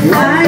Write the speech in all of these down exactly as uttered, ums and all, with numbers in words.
All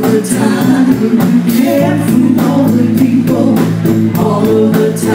the time, all the people, all of the time.